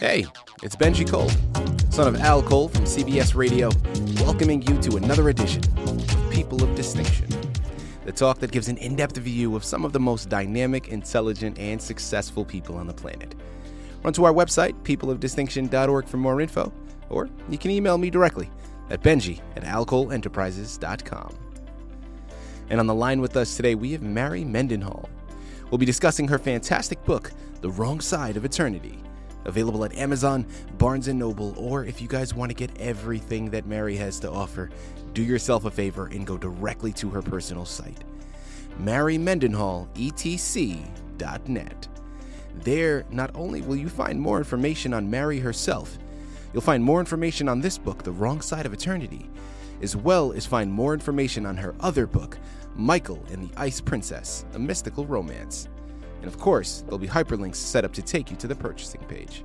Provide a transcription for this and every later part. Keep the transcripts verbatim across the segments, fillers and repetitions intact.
Hey, it's Benji Cole, son of Al Cole from C B S Radio, welcoming you to another edition of People of Distinction, the talk that gives an in-depth view of some of the most dynamic, intelligent, and successful people on the planet. Run to our website, people of distinction dot org, for more info, or you can email me directly at benji at alcoholenterprises dot com. And on the line with us today, we have Mary Mendenhall. We'll be discussing her fantastic book, The Wrong Side of Eternity, available at Amazon, Barnes and Noble, or if you guys want to get everything that Mary has to offer, do yourself a favor and go directly to her personal site, mary mendenhall e t c dot net. There, not only will you find more information on Mary herself, you'll find more information on this book, The Wrong Side of Eternity, as well as find more information on her other book, Michael and the Ice Princess, A Mystical Romance. And of course, there'll be hyperlinks set up to take you to the purchasing page.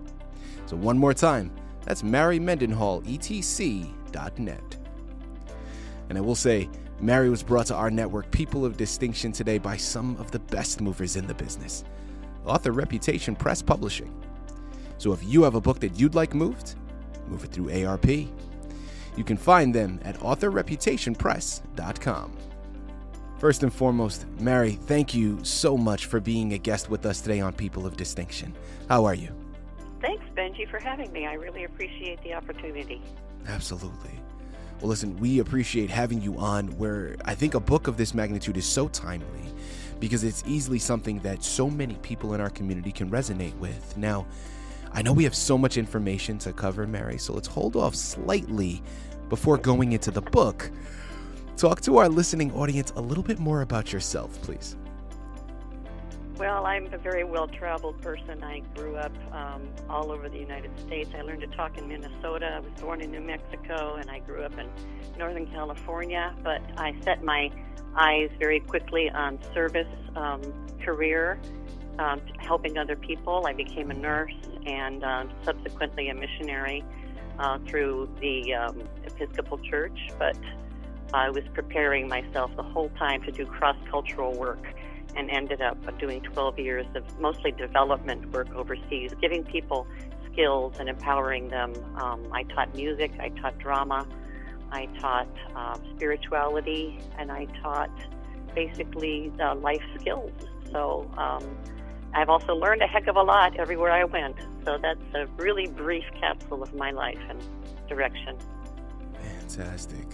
So one more time, that's mary mendenhall e t c dot net. And I will say, Mary was brought to our network, People of Distinction, today by some of the best movers in the business. Author Reputation Press Publishing. So if you have a book that you'd like moved, move it through A R P. You can find them at author reputation press dot com. First and foremost, Mary, thank you so much for being a guest with us today on People of Distinction. How are you? Thanks, Benji, for having me. I really appreciate the opportunity. Absolutely. Well, listen, we appreciate having you on, where I think a book of this magnitude is so timely because it's easily something that so many people in our community can resonate with. Now, I know we have so much information to cover, Mary, so let's hold off slightly before going into the book. Talk to our listening audience a little bit more about yourself, please. Well, I'm a very well-traveled person. I grew up um, all over the United States. I learned to talk in Minnesota. I was born in New Mexico, and I grew up in Northern California. But I set my eyes very quickly on service, um, career, um, helping other people. I became a nurse and um, subsequently a missionary uh, through the um, Episcopal Church. But I was preparing myself the whole time to do cross-cultural work, and ended up doing twelve years of mostly development work overseas, giving people skills and empowering them. Um, I taught music, I taught drama, I taught uh, spirituality, and I taught basically uh, life skills. So um, I've also learned a heck of a lot everywhere I went. So that's a really brief capsule of my life and direction. Fantastic.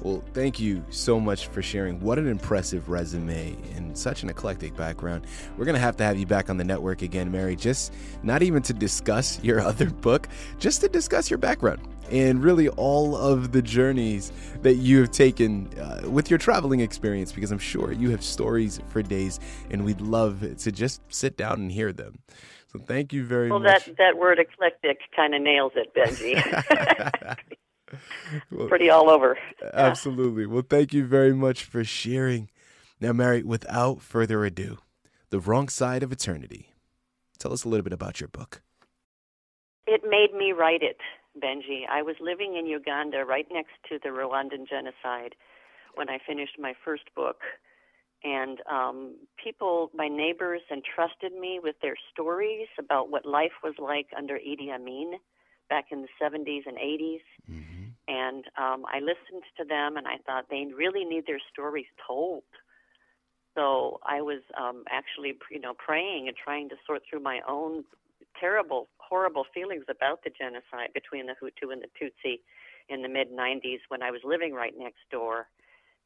Well, thank you so much for sharing. What an impressive resume and such an eclectic background. We're going to have to have you back on the network again, Mary, just not even to discuss your other book, just to discuss your background and really all of the journeys that you have taken uh, with your traveling experience, because I'm sure you have stories for days, and we'd love to just sit down and hear them. So thank you very well, much. Well, that, that word eclectic kind of nails it, Benji. Well, pretty all over. Absolutely. Well, thank you very much for sharing. Now, Mary, without further ado, The Wrong Side of Eternity. Tell us a little bit about your book. It made me write it, Benji. I was living in Uganda right next to the Rwandan genocide when I finished my first book. And um, people, my neighbors, entrusted me with their stories about what life was like under Idi Amin back in the seventies and eighties. Mm-hmm. And um, I listened to them, and I thought they really need their stories told. So I was um, actually, you know, praying and trying to sort through my own terrible, horrible feelings about the genocide between the Hutu and the Tutsi in the mid nineties when I was living right next door.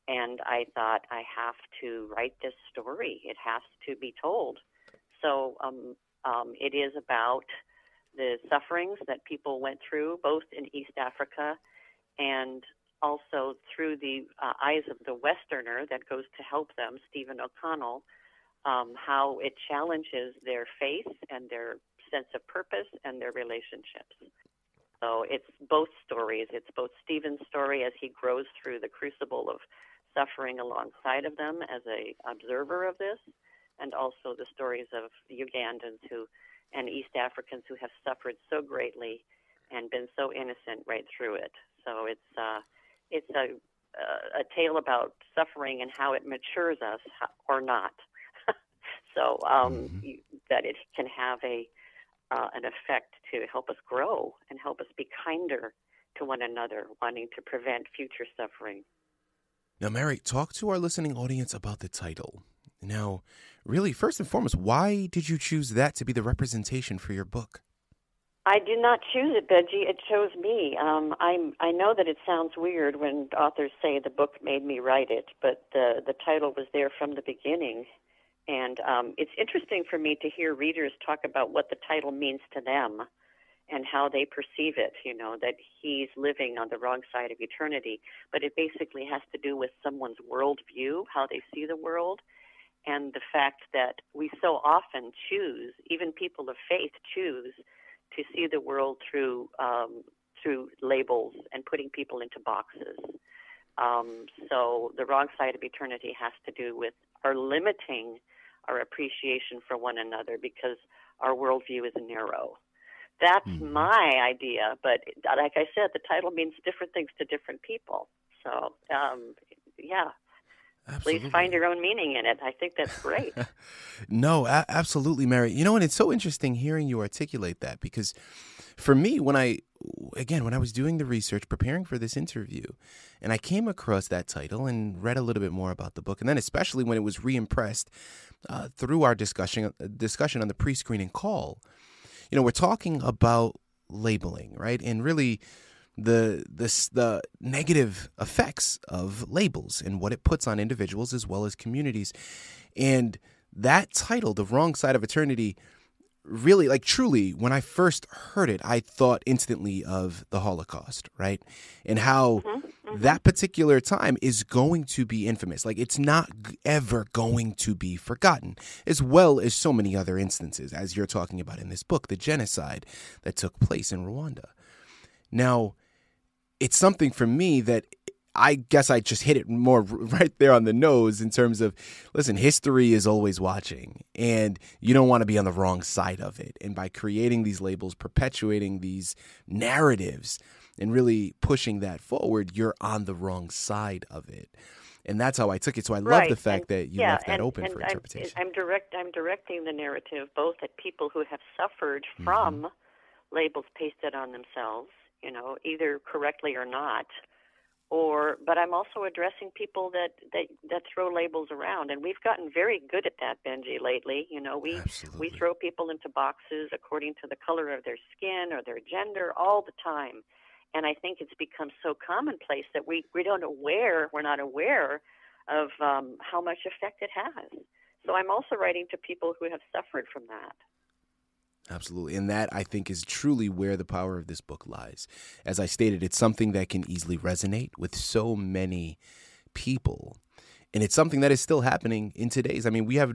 And I thought, I have to write this story. It has to be told. So um, um, it is about the sufferings that people went through, both in East Africa and also through the uh, eyes of the Westerner that goes to help them, Stephen O'Connell, um, how it challenges their faith and their sense of purpose and their relationships. So it's both stories. It's both Stephen's story as he grows through the crucible of suffering alongside of them as an observer of this, and also the stories of Ugandans who and East Africans who have suffered so greatly and been so innocent right through it. So it's uh, it's a uh, a tale about suffering and how it matures us or not. So um, mm-hmm. that it can have a uh, an effect to help us grow and help us be kinder to one another, wanting to prevent future suffering. Now, Mary, talk to our listening audience about the title. Now, really, first and foremost, why did you choose that to be the representation for your book? I did not choose it, Benji. It chose me. Um, I'm, I know that it sounds weird when authors say the book made me write it, but the, the title was there from the beginning. And um, it's interesting for me to hear readers talk about what the title means to them and how they perceive it, you know, that he's living on the wrong side of eternity. But it basically has to do with someone's worldview, how they see the world, and the fact that we so often choose, even people of faith choose, to see the world through um, through labels and putting people into boxes. Um, so the wrong side of eternity has to do with our limiting our appreciation for one another because our worldview is narrow. That's mm-hmm. my idea, but like I said, the title means different things to different people. So, um, yeah. Absolutely. Please find your own meaning in it. I think that's great. No, a- absolutely, Mary. You know, and it's so interesting hearing you articulate that because for me, when I, again, when I was doing the research, preparing for this interview, and I came across that title and read a little bit more about the book, and then especially when it was reimpressed uh, through our discussion, discussion on the pre-screening call, you know, we're talking about labeling, right? And really, the this the negative effects of labels and what it puts on individuals as well as communities. And that title, The Wrong Side of Eternity, really, like truly, when I first heard it, I thought instantly of the Holocaust, right? And how mm-hmm. Mm-hmm. that particular time is going to be infamous. Like, it's not ever going to be forgotten, as well as so many other instances, as you're talking about in this book, the genocide that took place in Rwanda. Now, it's something for me that I guess I just hit it more right there on the nose in terms of, listen, history is always watching and you don't want to be on the wrong side of it. And by creating these labels, perpetuating these narratives and really pushing that forward, you're on the wrong side of it. And that's how I took it. So I love right. the fact and, that you yeah, left that and, open and for interpretation. I'm, I'm, direct, I'm directing the narrative both at people who have suffered from mm-hmm. labels pasted on themselves, you know, either correctly or not, or but I'm also addressing people that, that, that throw labels around, and we've gotten very good at that, Benji, lately. You know, we Absolutely. we throw people into boxes according to the color of their skin or their gender all the time, and I think it's become so commonplace that we, we don't aware we're not aware of um, how much effect it has. So I'm also writing to people who have suffered from that. Absolutely. And that, I think, is truly where the power of this book lies. As I stated, it's something that can easily resonate with so many people. And it's something that is still happening in today's. I mean, we have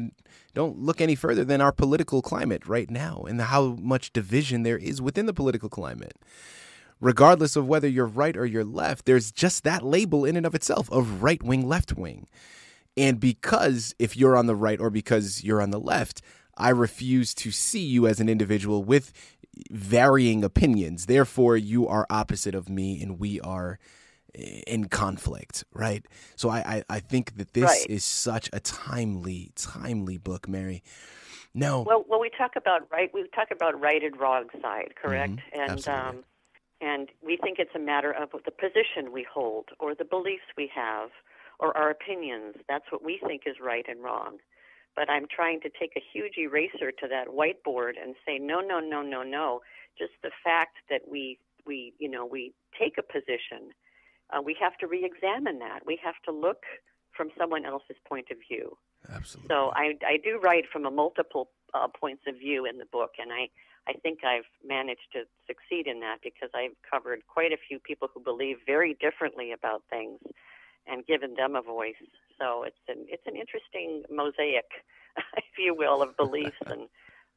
don't look any further than our political climate right now and how much division there is within the political climate. Regardless of whether you're right or you're left, there's just that label in and of itself of right wing, left wing. And because if you're on the right or because you're on the left, I refuse to see you as an individual with varying opinions. Therefore, you are opposite of me and we are in conflict, right? So I, I, I think that this right. is such a timely, timely book, Mary. No. Well, well, we talk about right, we talk about right and wrong side, correct? Mm-hmm. And Absolutely. um, and we think it's a matter of the position we hold or the beliefs we have or our opinions. That's what we think is right and wrong. But I'm trying to take a huge eraser to that whiteboard and say, no, no, no, no, no. Just the fact that we, we you know, we take a position, uh, we have to re-examine that. We have to look from someone else's point of view. Absolutely. So I, I do write from a multiple uh, points of view in the book, and I, I think I've managed to succeed in that because I've covered quite a few people who believe very differently about things and given them a voice. So it's an it's an interesting mosaic, if you will, of beliefs and,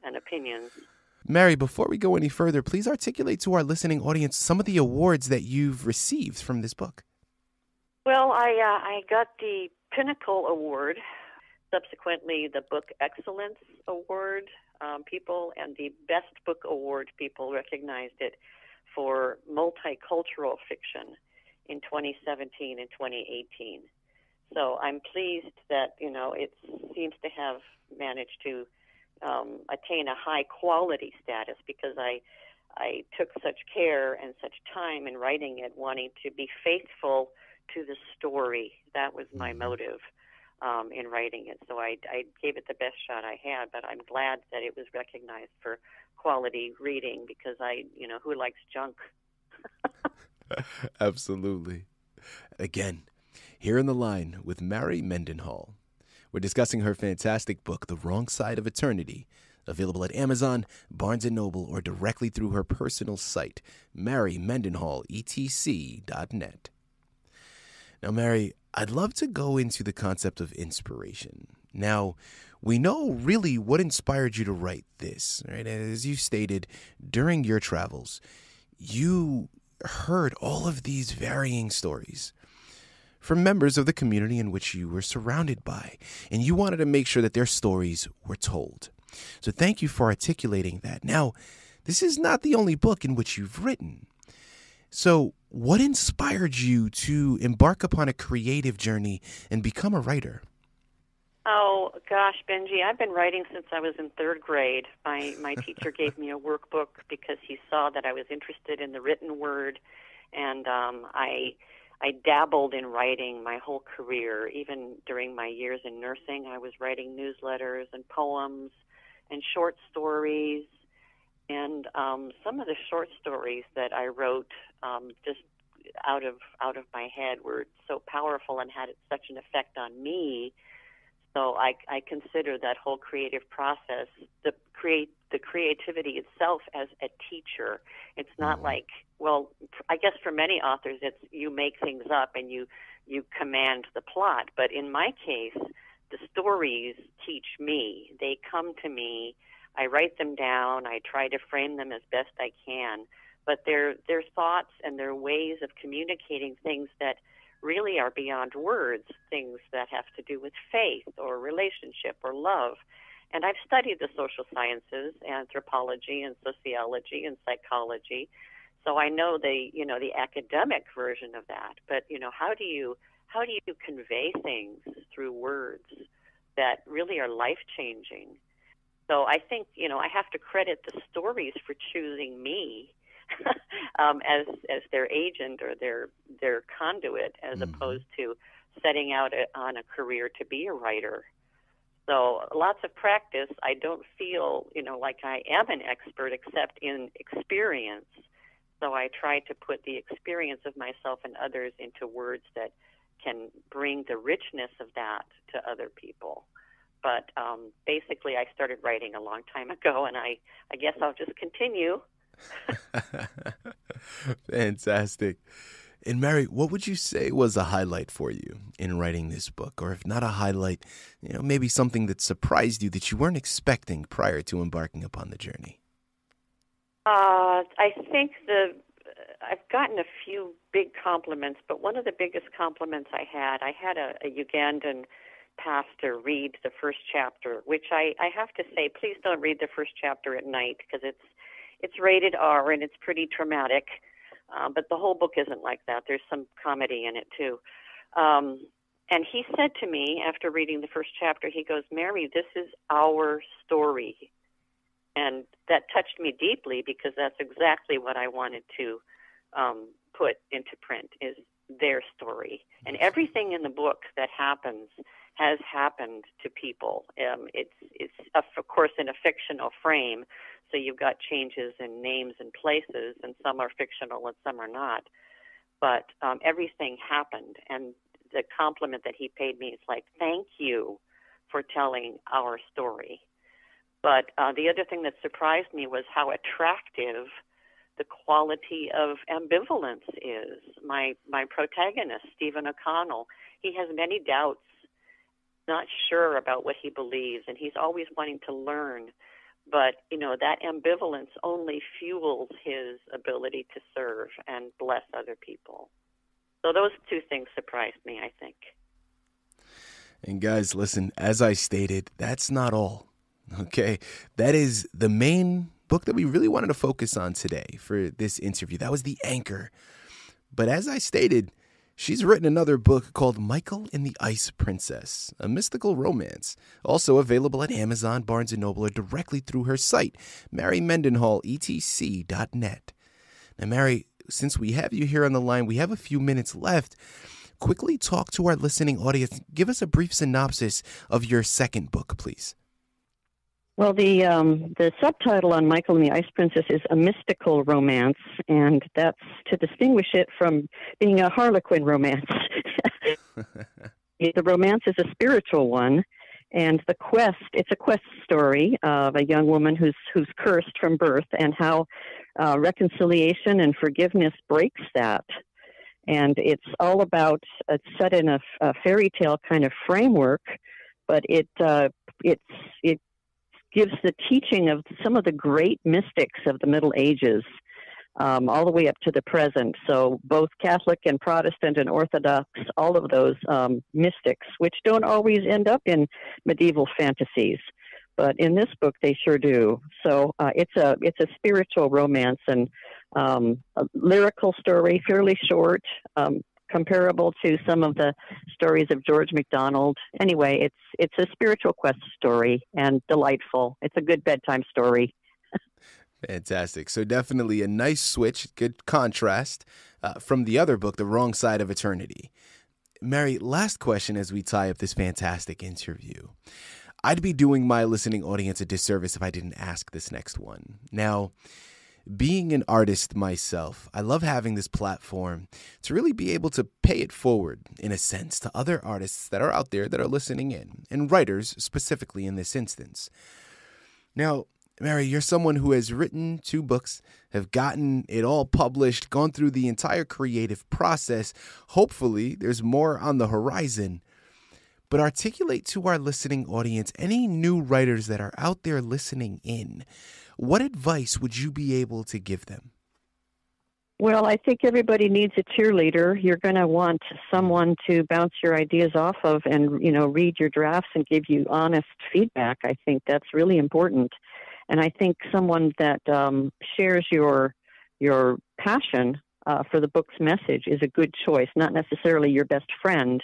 and opinions. Mary, before we go any further, please articulate to our listening audience some of the awards that you've received from this book. Well, I uh, I got the Pinnacle Award, subsequently the Book Excellence Award um, people, and the Best Book Award people recognized it for multicultural fiction in twenty seventeen and twenty eighteen. So I'm pleased that, you know, it seems to have managed to um, attain a high quality status, because I I took such care and such time in writing it, wanting to be faithful to the story. That was my mm-hmm. motive um, in writing it. So I, I gave it the best shot I had, but I'm glad that it was recognized for quality reading, because I, you know, who likes junk? Absolutely. Again, here in the line with Mary Mendenhall, we're discussing her fantastic book, The Wrong Side of Eternity, available at Amazon, Barnes and Noble, or directly through her personal site, mary mendenhall e t c dot net. Now, Mary, I'd love to go into the concept of inspiration. Now, we know really what inspired you to write this, right? As you stated, during your travels, you heard all of these varying stories from members of the community in which you were surrounded by, and you wanted to make sure that their stories were told. So thank you for articulating that. Now, this is not the only book in which you've written. So what inspired you to embark upon a creative journey and become a writer? Oh, gosh, Benji, I've been writing since I was in third grade. My, my teacher gave me a workbook because he saw that I was interested in the written word, and um, I... I dabbled in writing my whole career. Even during my years in nursing, I was writing newsletters and poems and short stories. And um, some of the short stories that I wrote um, just out of out of my head were so powerful and had such an effect on me. So I, I consider that whole creative process, the create the creativity itself, as a teacher. It's not like, well, I guess for many authors, it's you make things up and you, you command the plot. But in my case, the stories teach me. They come to me. I write them down. I try to frame them as best I can. But they're, they're thoughts and they're ways of communicating things that really are beyond words, things that have to do with faith or relationship or love. And I've studied the social sciences, anthropology and sociology and psychology, so I know the, you know, the academic version of that. But, you know, how do you how do you convey things through words that really are life-changing? So I think, you know, I have to credit the stories for choosing me um, as as their agent or their their conduit, as mm-hmm. opposed to setting out a, on a career to be a writer. So lots of practice. I don't feel, you know, like I am an expert except in experience. So I try to put the experience of myself and others into words that can bring the richness of that to other people. But um, basically, I started writing a long time ago, and I, I guess I'll just continue. Fantastic. And Mary, what would you say was a highlight for you in writing this book? Or if not a highlight, you know, maybe something that surprised you that you weren't expecting prior to embarking upon the journey? Uh, I think the I've gotten a few big compliments, but one of the biggest compliments I had, I had a, a Ugandan pastor read the first chapter, which I, I have to say, please don't read the first chapter at night because it's it's rated R and it's pretty traumatic. Uh, but the whole book isn't like that. There's some comedy in it, too. Um, and he said to me, after reading the first chapter, he goes, "Mary, this is our story." And that touched me deeply because that's exactly what I wanted to um, put into print, is their story. And everything in the book that happens has happened to people. Um, it's, it's, of course, in a fictional frame, so you've got changes in names and places, and some are fictional and some are not. But um, everything happened, and the compliment that he paid me is like, "Thank you for telling our story." But uh, the other thing that surprised me was how attractive the quality of ambivalence is. My my protagonist, Stephen O'Connell, he has many doubts, not sure about what he believes, and he's always wanting to learn. But, you know, that ambivalence only fuels his ability to serve and bless other people. So those two things surprised me, I think. And guys, listen, as I stated, that's not all. Okay, that is the main book that we really wanted to focus on today for this interview. That was the anchor. But as I stated, She's written another book called Michael and the Ice Princess, a mystical romance, also available at Amazon, Barnes and Noble, or directly through her site, mary mendenhall e t c dot net. Now, Mary, since we have you here on the line, we have a few minutes left. Quickly talk to our listening audience. Give us a brief synopsis of your second book, please. Well, the um, the subtitle on Michael and the Ice Princess is A Mystical Romance, and that's to distinguish it from being a Harlequin romance. The romance is a spiritual one, and the quest, it's a quest story of a young woman who's who's cursed from birth, and how uh, reconciliation and forgiveness breaks that. And it's all about, it's set in a, a fairy tale kind of framework, but it uh, it's it gives the teaching of some of the great mystics of the Middle Ages, um, all the way up to the present. So both Catholic and Protestant and Orthodox, all of those um, mystics, which don't always end up in medieval fantasies, but in this book they sure do. So uh, it's a it's a spiritual romance and um, a lyrical story, fairly short, um, comparable to some of the stories of George MacDonald. Anyway, it's it's a spiritual quest story and delightful. It's a good bedtime story. Fantastic. So definitely a nice switch, good contrast uh, from the other book, The Wrong Side of Eternity. Mary, last question as we tie up this fantastic interview. I'd be doing my listening audience a disservice if I didn't ask this next one. Now, being an artist myself, I love having this platform to really be able to pay it forward, in a sense, to other artists that are out there that are listening in, and writers specifically in this instance. Now, Mary, you're someone who has written two books, have gotten it all published, gone through the entire creative process. Hopefully, there's more on the horizon. But articulate to our listening audience, any new writers that are out there listening in, what advice would you be able to give them? Well, I think everybody needs a cheerleader. You're going to want someone to bounce your ideas off of and, you know, read your drafts and give you honest feedback. I think that's really important. And I think someone that um, shares your, your passion uh, for the book's message is a good choice, not necessarily your best friend.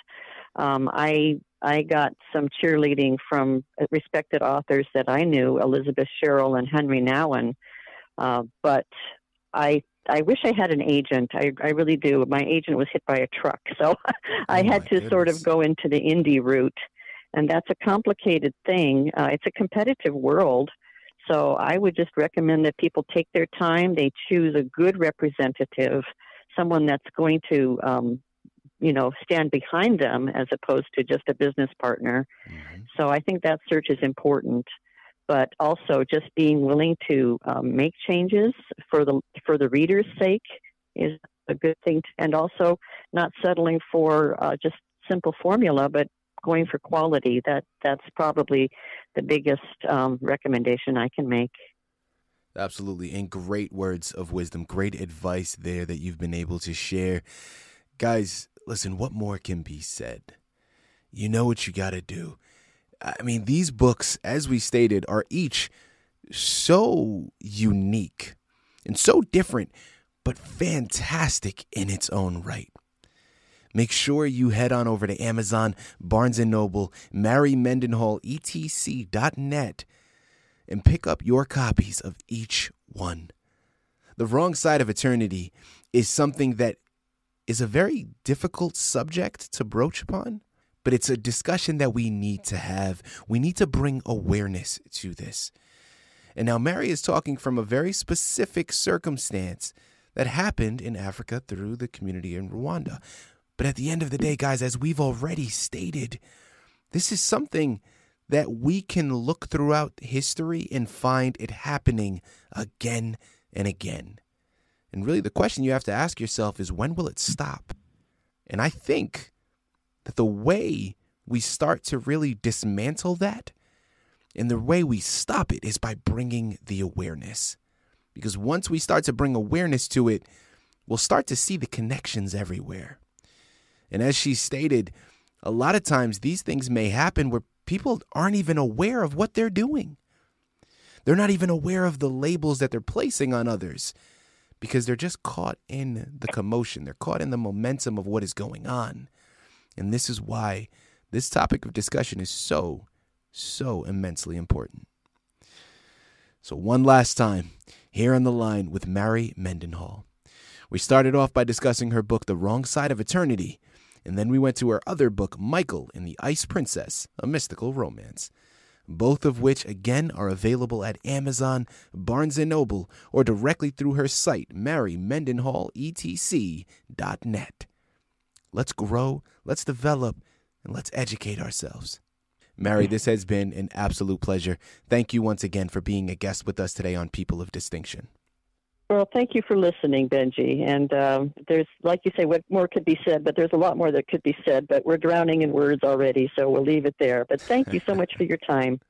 Um, I I got some cheerleading from respected authors that I knew, Elizabeth Sherrill and Henry Nowen. Uh, but I I wish I had an agent. I, I really do. My agent was hit by a truck, so oh I had to goodness. sort of go into the indie route. And that's a complicated thing. Uh, it's a competitive world. So I would just recommend that people take their time. They choose a good representative, someone that's going to um, you know, stand behind them as opposed to just a business partner. Mm-hmm. So I think that search is important, but also just being willing to um, make changes for the, for the reader's sake is a good thing. And also not settling for uh, just simple formula, but going for quality. That that's probably the biggest um, recommendation I can make. Absolutely. And great words of wisdom, great advice there that you've been able to share. Guys, listen, what more can be said? You know what you got to do. I mean, these books, as we stated, are each so unique and so different, but fantastic in its own right. Make sure you head on over to Amazon, Barnes and Noble, Mary Mendenhall, e t c dot net, and pick up your copies of each one. The Wrong Side of Eternity is something that is a very difficult subject to broach upon, but it's a discussion that we need to have. We need to bring awareness to this. And now Mary is talking from a very specific circumstance that happened in Africa through the community in Rwanda. But at the end of the day, guys, as we've already stated, this is something that we can look throughout history and find it happening again and again. And really the question you have to ask yourself is, when will it stop? And I think that the way we start to really dismantle that and the way we stop it is by bringing the awareness. Because once we start to bring awareness to it, we'll start to see the connections everywhere. And as she stated, a lot of times these things may happen where people aren't even aware of what they're doing. They're not even aware of the labels that they're placing on others. because they're just caught in the commotion. They're caught in the momentum of what is going on. And this is why this topic of discussion is so, so immensely important. So one last time, here on the line with Mary Mendenhall. We started off by discussing her book, The Wrong Side of Eternity, and then we went to her other book, Michael and the Ice Princess, a mystical romance, both of which, again, are available at Amazon, Barnes and Noble, or directly through her site, mary mendenhall e t c dot net. Let's grow, let's develop, and let's educate ourselves. Mary, this has been an absolute pleasure. Thank you once again for being a guest with us today on People of Distinction. Well, thank you for listening, Benji. And um, there's, like you say, what more could be said, but there's a lot more that could be said, but we're drowning in words already, so we'll leave it there. But thank you so much for your time.